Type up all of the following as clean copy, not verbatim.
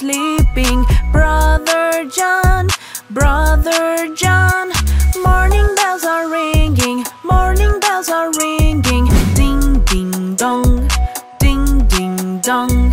sleeping. Brother John, Brother John, morning bells are ringing, morning bells are ringing. Ding ding dong, ding ding dong.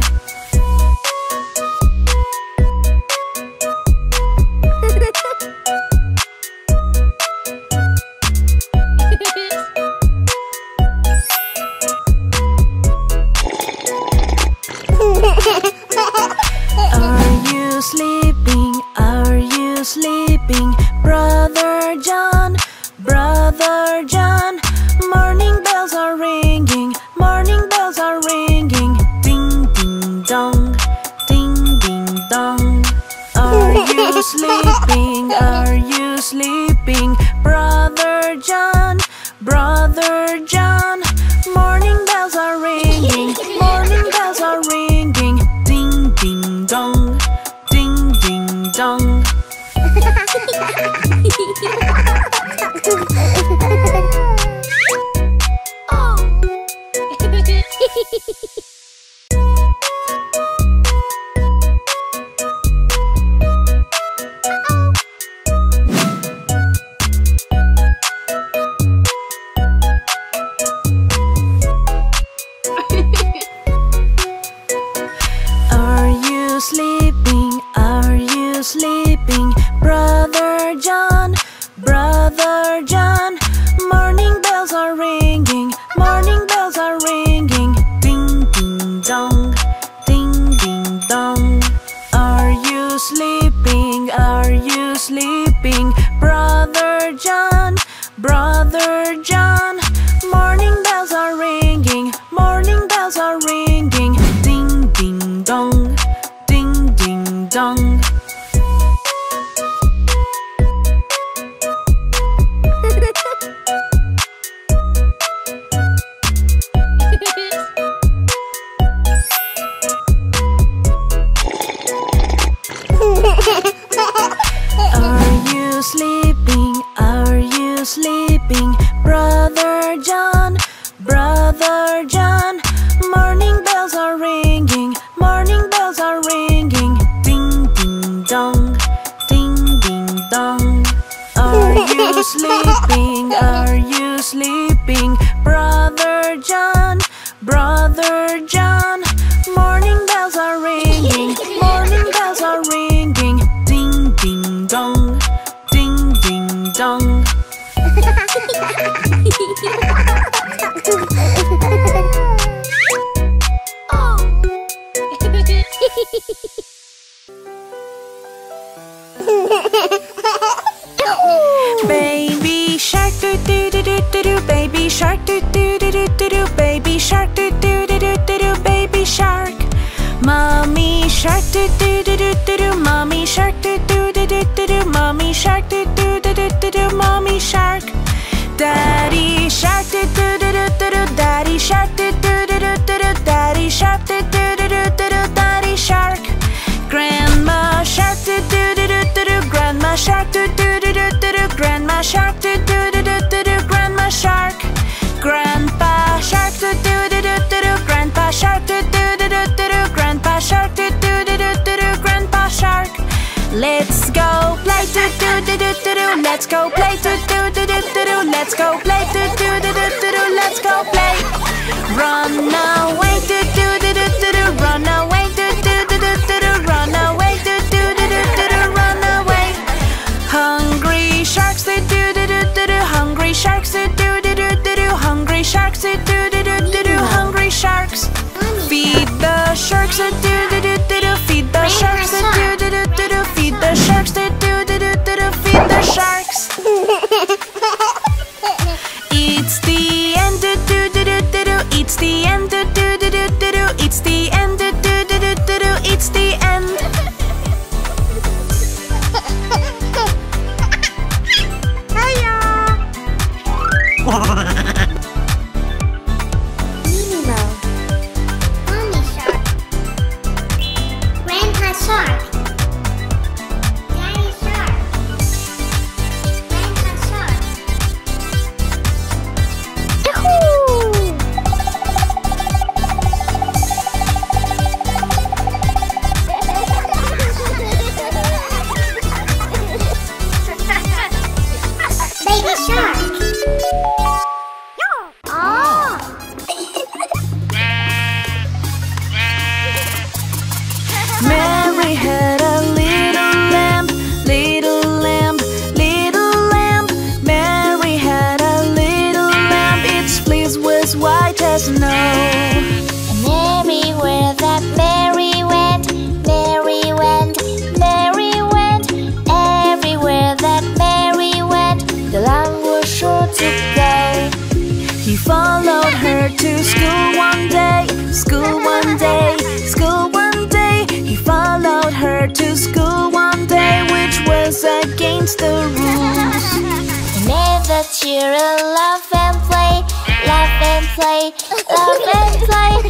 Sleeping, are you sleeping? Brother John, Brother John, morning bells are ringing, morning bells are ringing. Ding ding dong, ding ding dong. Are you sleeping? Are you sleeping? Brother John, Brother John, morning bells are ringing, morning bells are ringing. Ding ding dong, dong. Oh. Sleeping, Brother John, Brother John, morning bells are ringing, morning bells are ringing. Ding ding dong, ding ding dong. Are you sleeping? Are you sleeping? Brother John, Brother John, morning bells are ringing, morning bells are ringing. Ding ding dong, ding ding dong. Sleeping, are you sleeping? Brother John, Brother John, morning bells are ringing, morning bells are ringing. Ding ding dong, ding ding dong. Are you sleeping? Are you sleeping? Brother John, Brother John, morning bells are ringing, morning bells are ringing. Ding ding dong, dong. Oh. Baby shark doo doo doo doo doo doo, baby shark doo doo doo doo doo doo, baby shark doo doo doo doo doo doo, baby shark. Mommy shark doo doo doo doo doo doo, mommy shark doo doo doo doo doo, mommy shark doo doo doo doo doo, mommy shark. Daddy shark doo doo doo doo doo, daddy shark doo doo doo doo doo, daddy shark doo doo doo doo doo, daddy shark. Grandma shark doo doo doo doo doo, grandma shark doo doo doo doo doo, grandma shark doo doo doo doo doo, grandma shark. Grandpa shark doo doo doo doo doo, grandpa shark doo doo doo doo doo, grandpa shark doo doo doo doo doo, grandpa shark. Let's go play doo doo doo doo doo, let's go play doo doo doo doo doo, let's go play doo doo doo doo doo, let's go play. Run away doo doo doo doo doo, run away doo doo doo doo doo, run away doo doo doo doo doo, run away. Hungry sharks doo doo doo doo doo, hungry sharks doo doo doo doo doo, hungry sharks doo doo doo doo doo, hungry sharks. Feed the sharks doo doo doo doo doo, feed the sharks doo doo doo doo doo, feed the sharks doo doo doo doo doo, feed the sharks. It's the end doo doo doo doo doo, it's the end doo doo doo doo doo, it's the end doo doo doo doo doo, it's the end. Hiya. Mini Mo, Mommy Shark. I just know. And everywhere that Mary went, Mary went, Mary went. Everywhere that Mary went, the lamb was sure to go. He followed her to school one day, school one day, school one day. He followed her to school one day, which was against the rules. Never cheer and love and play, love and play, love and play.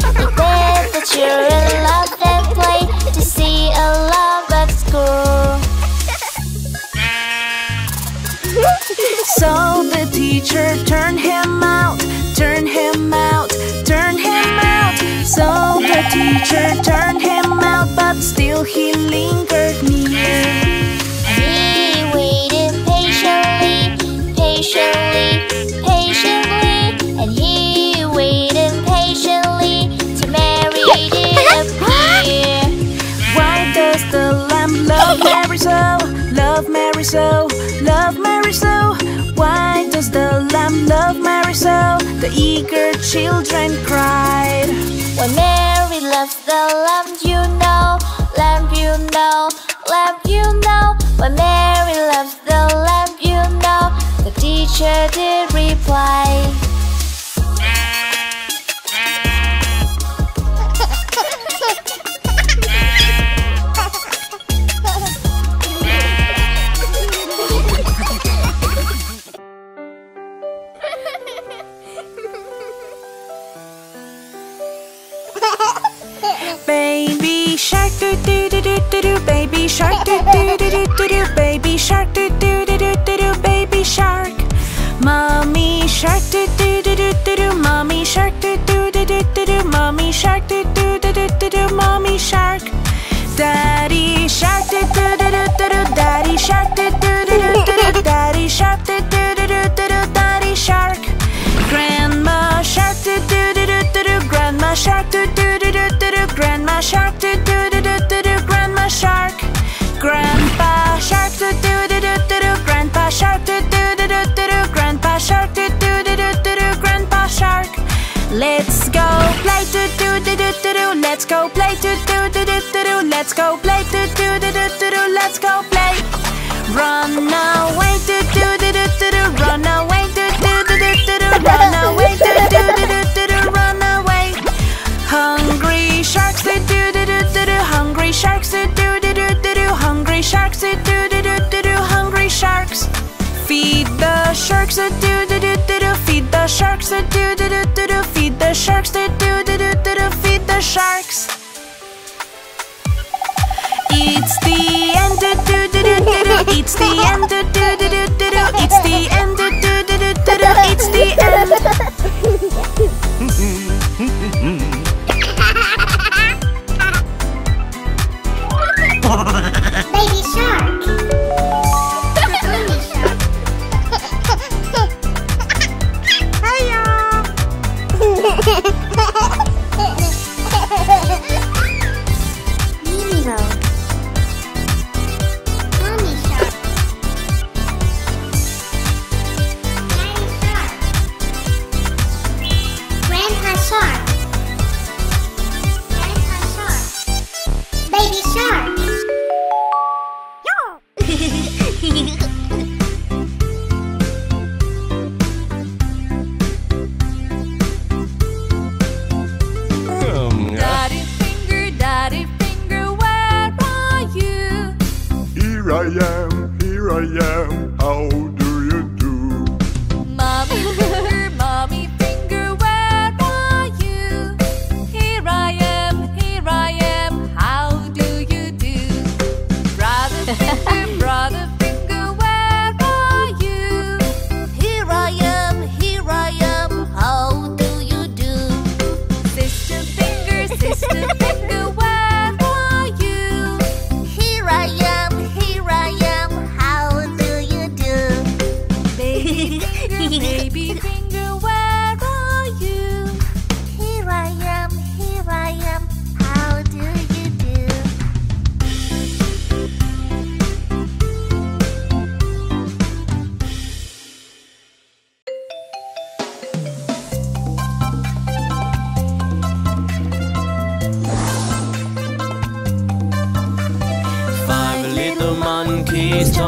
Never cheer and love and play to see a love at school. So the teacher turned him out, turned him out, turned him out. So the teacher turned him out, but still he lingered near. He waited patiently, patiently, patiently, and he waited patiently till Mary did appear. Why does the lamb love Mary so? Love Mary so, love Mary so. Why does the lamb love Mary so? The eager children cried. When Mary loves the lamb, you know, lamb, you know, lamb, you know. When Mary loves the lamb, you know. The teacher did reply. Baby shark doo doo doo doo doo doo, baby shark doo doo doo doo doo doo, baby shark doo doo doo doo doo doo, baby shark. Mommy shark doo doo doo doo doo doo, mommy shark doo doo doo doo doo doo, mommy shark doo doo doo doo doo doo, mommy shark. Daddy shark doo doo doo doo doo doo, daddy shark doo doo doo doo doo, daddy shark doo doo doo doo doo, daddy shark. Grandma shark doo doo doo doo doo, grandma shark doo doo doo doo doo, grandma shark doo doo doo doo doo, grandma shark. Grandpa shark doo doo doo doo doo, grandpa shark doo doo doo doo doo, grandpa shark doo doo doo doo doo, grandpa shark. Let's go play doo doo doo doo doo, let's go play doo doo doo doo doo, let's go play doo doo doo doo doo, let's go play. Run away doo doo doo doo doo, run away doo doo doo doo doo, run away doo doo doo doo doo, run away. Hungry sharks doo doo doo doo doo, hungry sharks doo doo doo doo doo, hungry sharks doo doo doo doo doo, hungry sharks. Feed the sharks doo doo doo doo doo, feed the sharks doo doo doo doo doo, feed the sharks doo doo doo doo doo, feed the sharks. It's the end doo doo doo doo doo, it's the end doo doo doo doo doo, it's the end doo doo doo doo doo, it's the end. Baby shark. Here I am, how do you do? monkey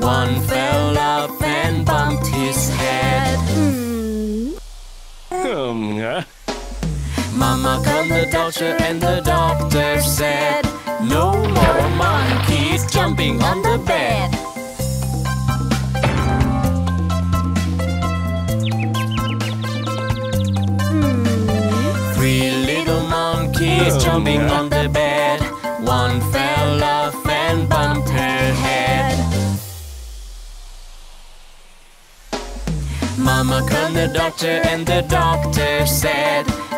One fell off and bumped his head. Mama called the doctor and the doctor said, no more monkeys jumping on the bed. Three little monkeys jumping on the bed. One fell off and bumped her head. Mama called the doctor and the doctor said,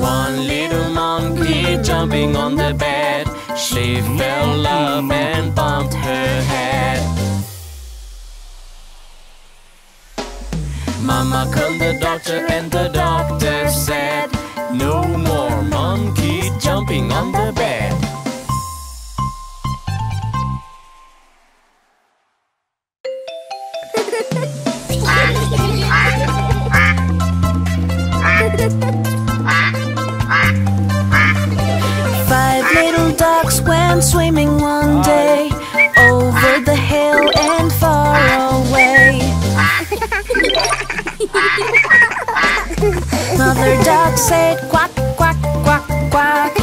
One little monkey jumping on the bed. She fell off and bumped her head. Mama called the doctor and the doctor said, no more monkeys jumping on the bed. Five little ducks went swimming one day over the hill and far away. Mother duck said quack, quack, quack, quack,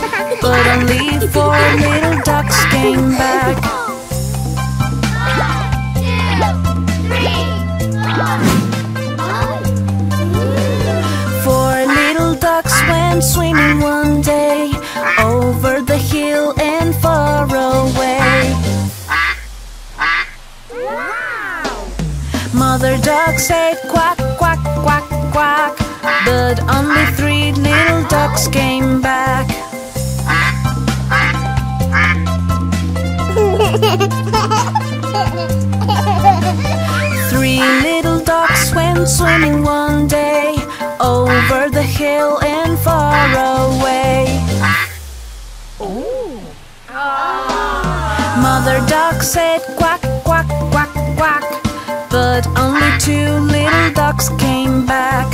but only four little ducks came back. 1, 2, 3, 4. Four little ducks went swimming one day over the hill and far away. Mother duck said quack, quack, quack, quack, but only three little ducks came back. 3 little ducks went swimming one day over the hill and far away. Mother duck said quack, quack, quack, quack, but only 2 little ducks came back.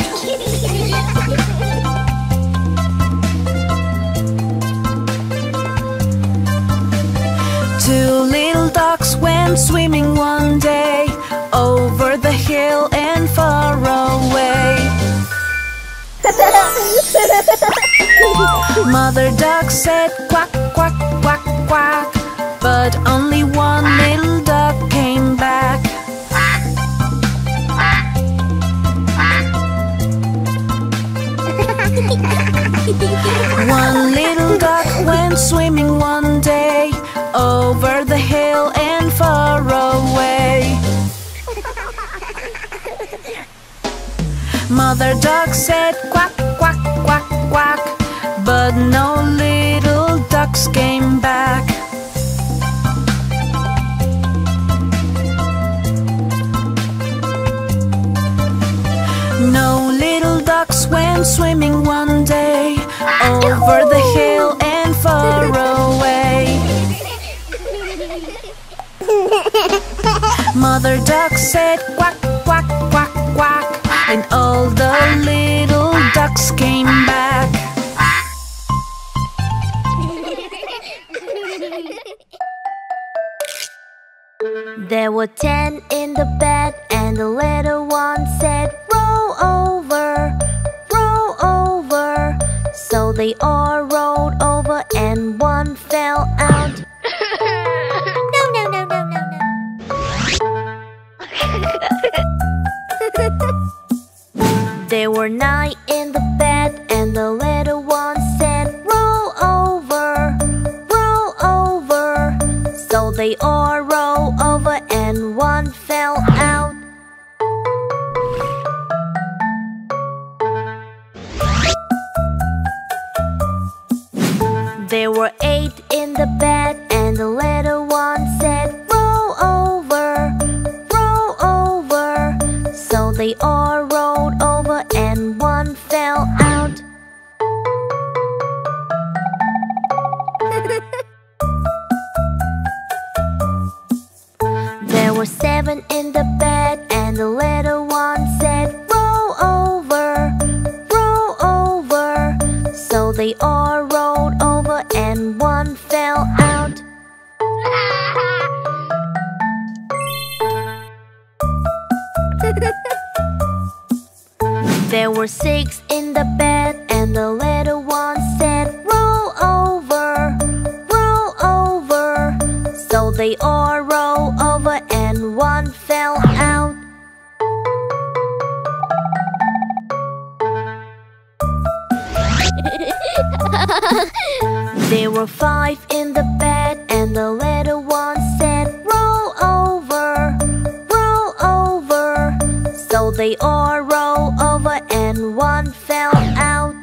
2 little ducks went swimming one day over the hill and far away. Mother duck said quack, quack, quack, quack, but only 1 little duck came back. 1 little duck went swimming one day over the hill and far away. Mother duck said quack, quack, quack, quack, but no little ducks came back. 9 little ducks went swimming one day over the hill and far away. Mother duck said quack, quack, quack, quack, and all the little ducks came back. There were 10 in the bed, and the little one said, roll over. So they all rolled over, and one fell. There were 9 in the bed, and the little one said, "Roll over, roll over." So they all rolled over, and one fell out. There were 8 in the bed, and the little one said, "Roll over, roll over." So they all rolled over, and one fell out. There were 7 in the bed, and the little one said, "Roll over, roll over." So they all rolled over, and one fell out. There were 6 in the bed, and the little one said, "Roll over, roll over." So they all rolled over, and one fell out. There were 5 in the bed, and the little one said, "Roll over, roll over." So they all rolled over, and one fell out.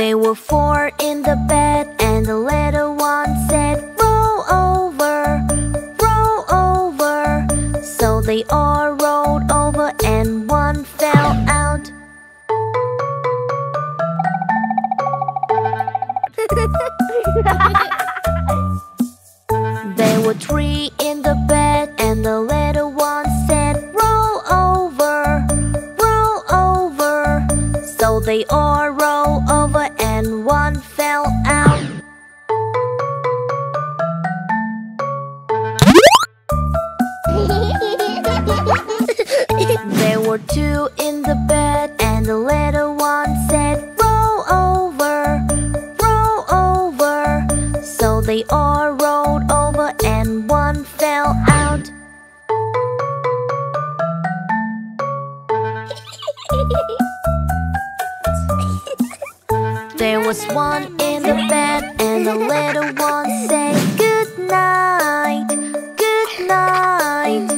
There were 4 in the bed, and the little one said, "Roll over, roll over." So they all rolled over, and one fell out. There were 3 in the bed, and the little one said, "Roll over, roll over." So they all rolled over, and one fell out. There were 2 in the bed, and the little one said, "Roll over, roll over." So they all rolled over, and one fell out. There was 1 in the bed, and the little one said, "Good night, good night."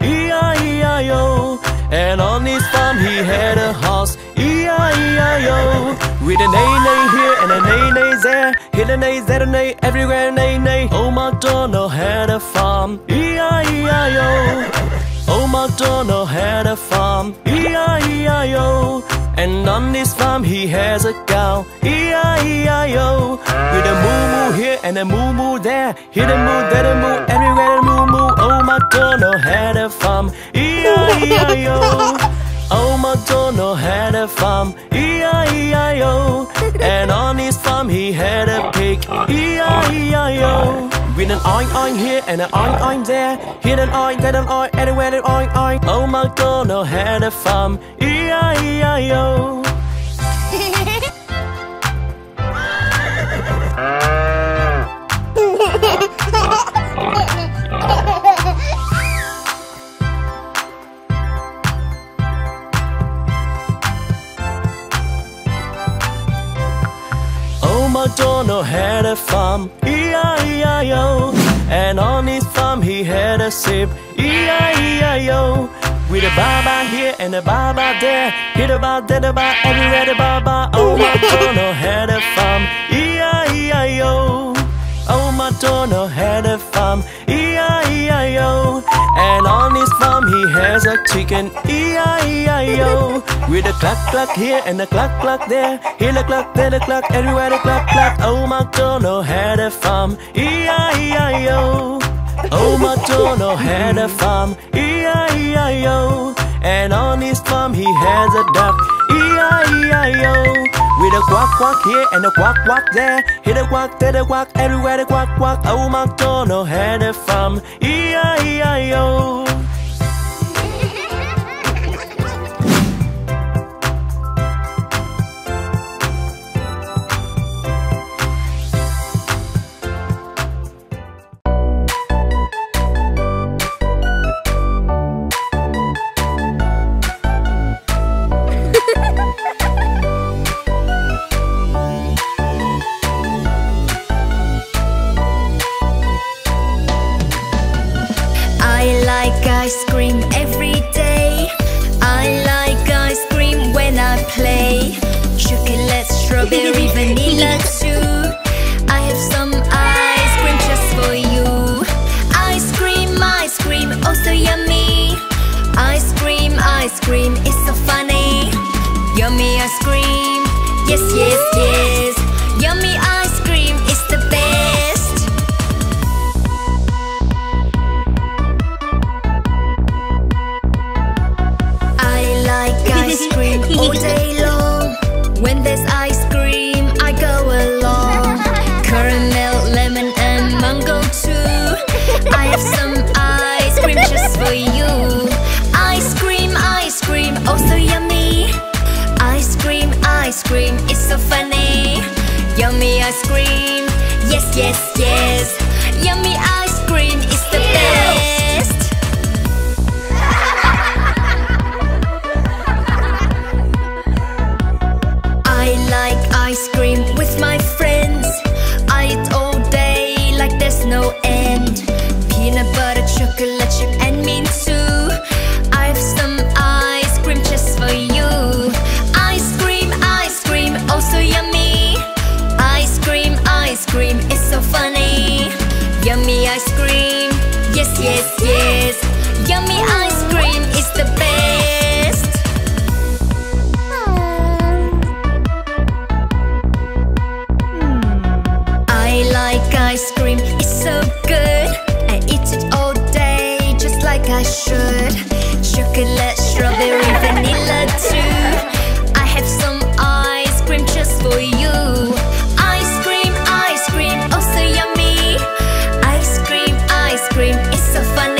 E-I-E-I-O, and on his farm he had a horse. E-I-E-I-O. yo. With an A-nay here and an A-nay there, hit an A, Z, an A, everywhere an A-nay. Old MacDonald had a farm, E-I-E-I-O. Old MacDonald had a farm, E-I-E-I-O. And on this farm he has a cow, E-I-E-I-O. With a moo-moo here and a moo-moo there, hit a moo, there a moo, everywhere a moo-moo. Old MacDonald had a farm, E-I-E-I-O. Old MacDonald had a farm, E-I-E-I-O. And on his farm he had a pig, E-I-E-I-O. With an oink-oink here and an oink-oink there, hit an oink, that an oink, everywhere an oink-oink. Old MacDonald had a farm, E-I-E-I-O. Old MacDonald had a farm, E-I-E-I-O. And on his farm he had a sheep, E-I-E-I-O. With a baba here and a baba there, hit about that about everywhere a baba. Old MacDonald had a farm, E-I-E-I-O. Old MacDonald had a farm, E-I-E-I-O. And on his farm he has a chicken, E-I-E-I-O. With a cluck-cluck here and a cluck-cluck there, here a cluck, there a cluck, everywhere a cluck-cluck. Old MacDonald had a farm, E-I-E-I-O. Old MacDonald had a farm, E-I-E-I-O. And on his farm he has a duck, E-I-E-I-O. With a quack quack here and a quack quack there, hit a quack, there a quack, everywhere the quack quack. Old MacDonald had a farm, E-I-E-I-O. Ice cream every day. I like ice cream when I play. Chocolate, strawberry, vanilla too. I have some ice cream just for you. Ice cream, oh so yummy. Ice cream, it's so funny. Yummy ice cream, yes, yes, yes. Yummy ice cream, it's the best. Ice cream all day long. When there's ice cream, I go along. Caramel, lemon and mango too. I have some ice cream just for you. Ice cream, oh so yummy. Ice cream, it's so funny. Yummy ice cream, yes, yes, yes. Yummy ice cream, it's the best. Ice cream with my friends. I eat all day like there's no end. Peanut butter, chocolate chip and mint too. I have some ice cream just for you. Ice cream, oh so yummy. Ice cream, it's so funny. Yummy ice cream, yes, yes, yes. Yummy ice cream is the best. Ice cream is so good. I eat it all day just like I should. Chocolate, strawberry, vanilla too. I have some ice cream just for you. Ice cream, oh so yummy. Ice cream, it's so funny.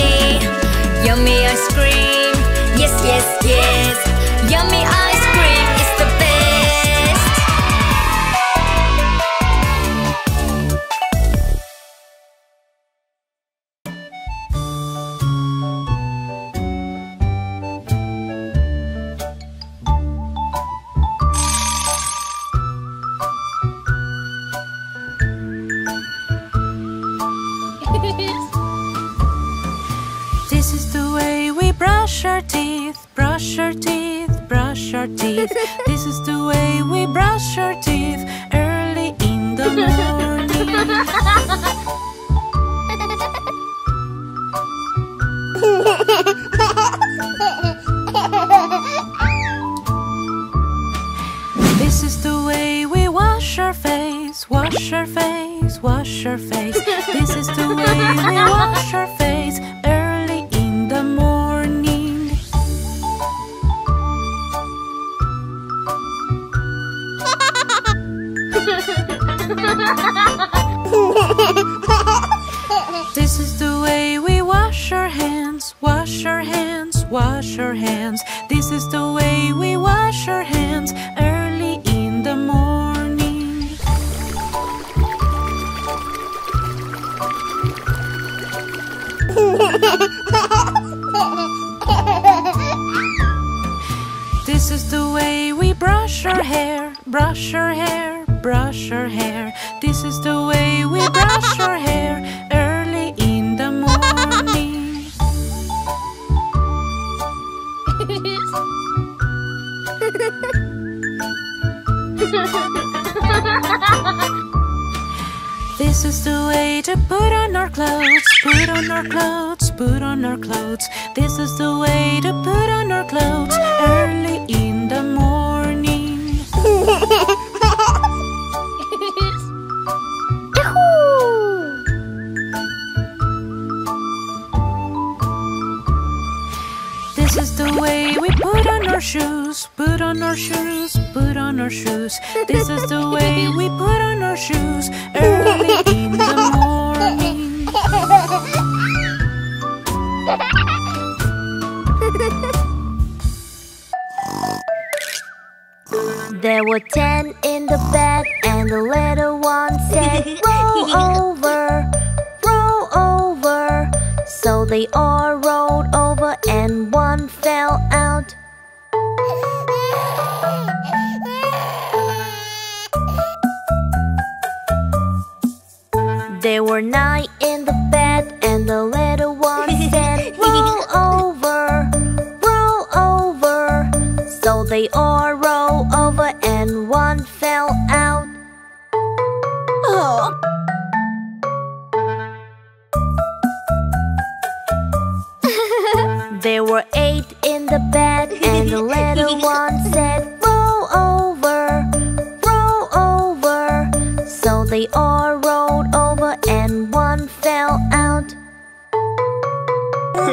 our teeth. This is the way we brush our teeth early in the morning. This is the way we wash our face, wash our face, wash our face. This is the way we wash our face early in the morning. This is the way we wash our hands, wash our hands, wash our hands. This is the way we wash our hands early in the morning. This is the way we brush our hair, brush our hair, brush our hair. This is the way we brush our hair early in the morning. This is the way to put on our clothes, put on our clothes, put on our clothes. This is the way to put on our clothes early in the morning. This is the way we put on our shoes, put on our shoes, put on our shoes. This is the way we put on our shoes early in the morning. There were 10 in the bed, and the little one said, roll over, roll over. So they all rolled over and one fell out. There were 9 in the bed, and the little one said, roll over, roll over. So they all rolled over and one fell out. Oh. There were 8 in the bed, and the little one said, roll over, roll over. So they all rolled over and one fell out.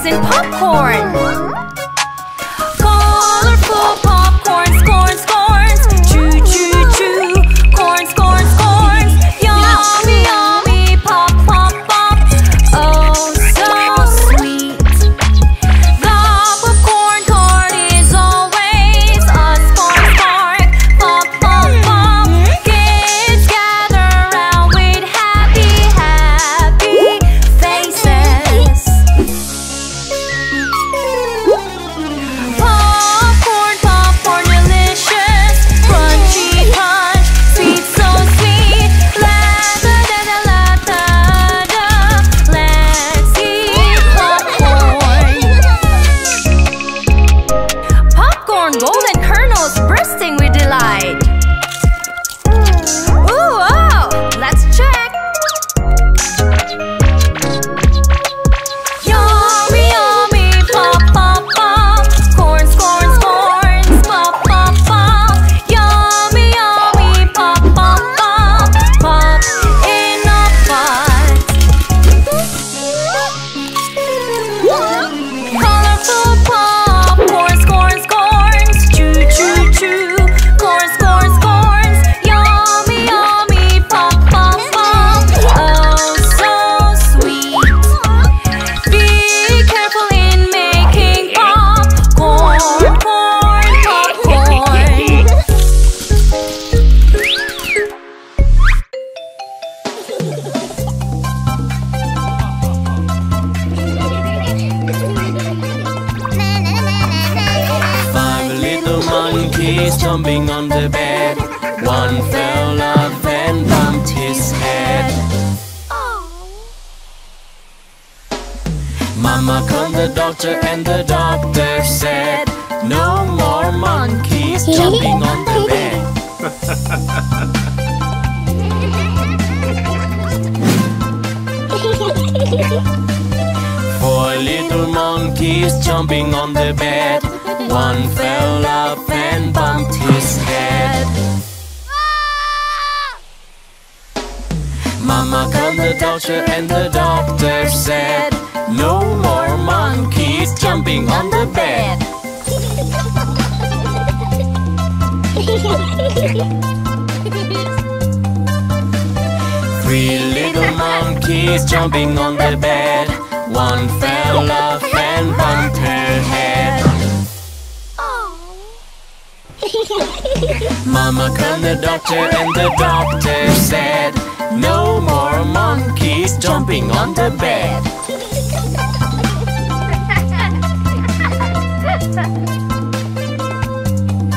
snacks and popcorn. Colorful popcorn, scorn, scorns. Choo, choo, choo. Corn, scorn, scorns. Yummy, yummy. Pop, pop, pop. Oh, so sweet. The popcorn cart is always a spark, spark. Pop, pop, pop. Kids gather round with happy, happy faces. Popcorn, popcorn, delicious. Crunchy, crunch. Sweet, so sweet. La-da-da-da-la-da-da. Let's eat popcorn. Popcorn, golden kernels bursting with delight. Ooh, wow! Let's check. Yummy, yummy, pop, pop, pop. Corn, scorn, scorns, pop, pop, pop. Yummy, yummy, pop, pop, pop. Pop in a pot. Colorful pop, corn, scorn, scorns. Choo, choo, choo. Corn, scorn, scorns. Yummy, yummy, pop, pop, pop. Oh, so sweet. Be careful in making pop. Corn, corn, popcorn. Five little monkeys jumping on the bed. One fell off and bumped his head. Mama called the doctor and the doctor said, "No more monkeys jumping on the bed." Four little monkeys jumping on the bed. One fell off and bumped his head. Mama called the doctor and the doctor said, "No more monkeys jumping on the bed." Three little monkeys jumping on the bed. One fell off and bumped her head. Mama called the doctor and the doctor said, "No more monkeys jumping on the bed." Two little monkeys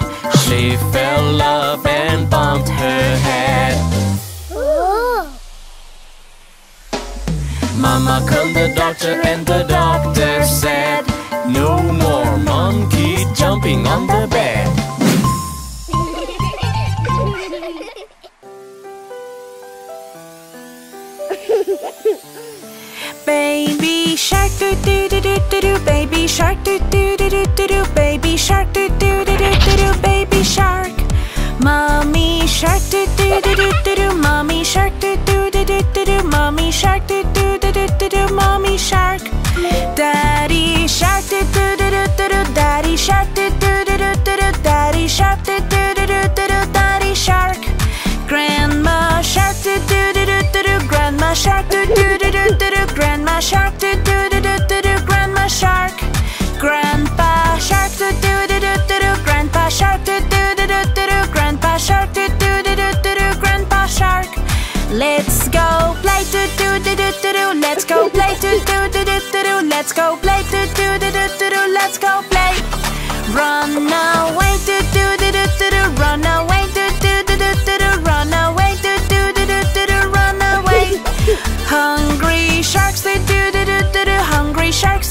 She fell off and bumped her head. Ooh. Mama called the doctor and the doctor said, "No more monkeys jumping on the bed." Baby shark doo doo doo doo doo doo, baby shark doo doo doo doo doo doo, baby shark doo doo doo doo doo doo, baby shark. Mommy shark doo doo doo doo doo doo, mommy shark doo doo doo doo doo doo, mommy shark doo doo doo doo doo doo, mommy shark. Daddy shark doo doo doo doo doo doo, daddy shark doo doo doo doo doo doo, daddy shark doo doo doo doo doo doo, daddy shark. Grandma shark doo doo doo doo doo, grandma shark doo doo doo doo doo, grandma shark doo doo doo doo doo, grandma shark. Grandpa shark doo doo doo doo doo, grandpa shark doo doo doo doo doo, grandpa shark doo doo doo doo doo, grandpa shark. Let's go play doo doo doo doo doo, let's go play doo doo doo doo doo, let's go play doo doo doo doo doo, let's go play. Run away doo doo doo doo doo, run away doo doo doo doo doo, run away doo doo doo doo doo, run away. Hungry sharks, they do do do do do. Hungry sharks.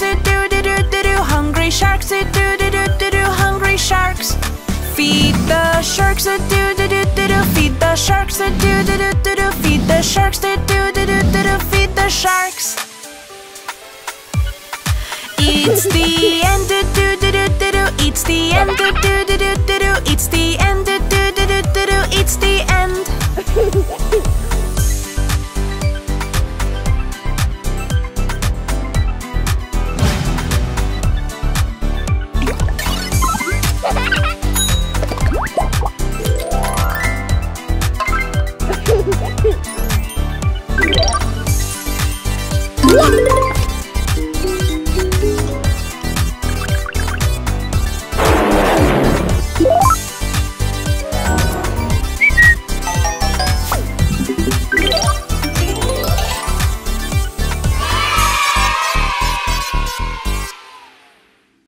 the sharks a do do do do do, feed the sharks a do do do do do, feed the sharks do do do do do, feed the sharks. It's the end do do do do do, it's the end do do do do do, it's the end do do do do do, it's the end.